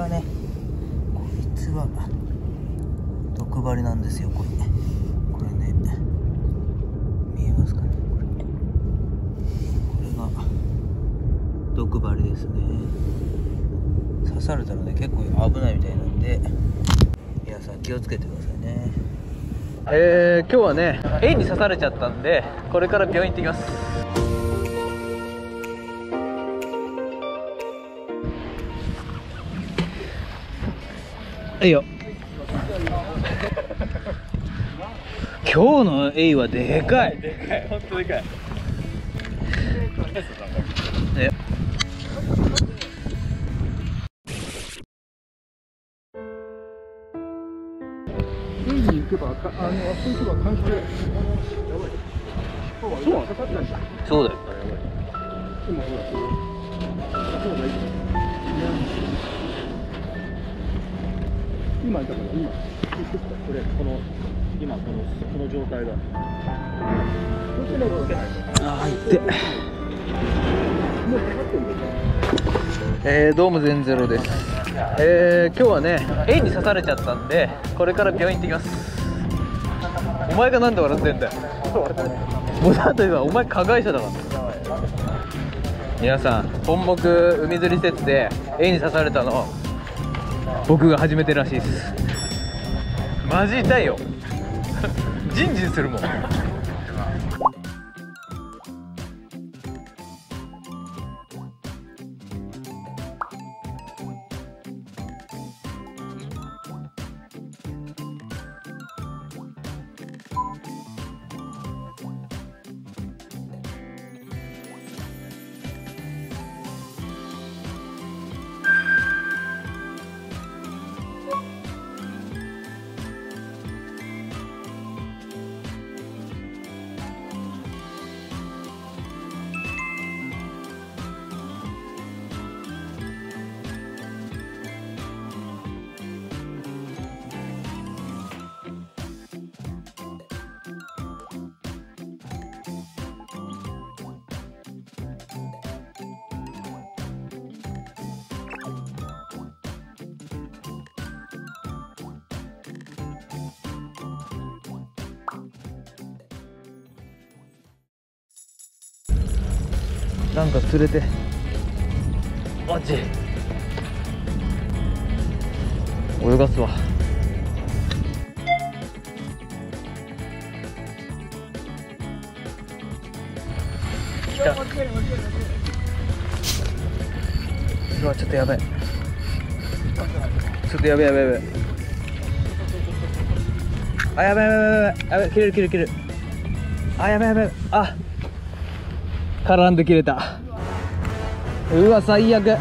がね、こいつが毒針なんですよ。これね、これね、見えますかね、これが毒針ですね。刺されたらね、結構危ないみたいなんで、皆さん気をつけてくださいね。今日はね、エイに刺されちゃったんで、これから病院行ってきます。いいよ。今日のエイはでかい。でかい、本当でかい。エイに行けば、あそこ行けば関係ない。そうだよ。今だから今これこの状態だ。ああ痛っ。どうも00です。今日はね、エイに刺されちゃったんで、これから病院行ってきます。お前がなんで笑ってんだよ。もうだって今お前加害者だから。皆さん、本牧海釣り施設でエイに刺されたの僕が初めてらしいです。マジ痛いよ。ジンジンするもん。なんか釣れて、あっち泳がすわ。来た。うわ、ちょっとやばい、ちょっとやばいやばいやばい、あ、やばいやばいやばいやばい、切れる切れる切れる、あ、やばいやばい、あ、絡んで切れた。うわ、最悪。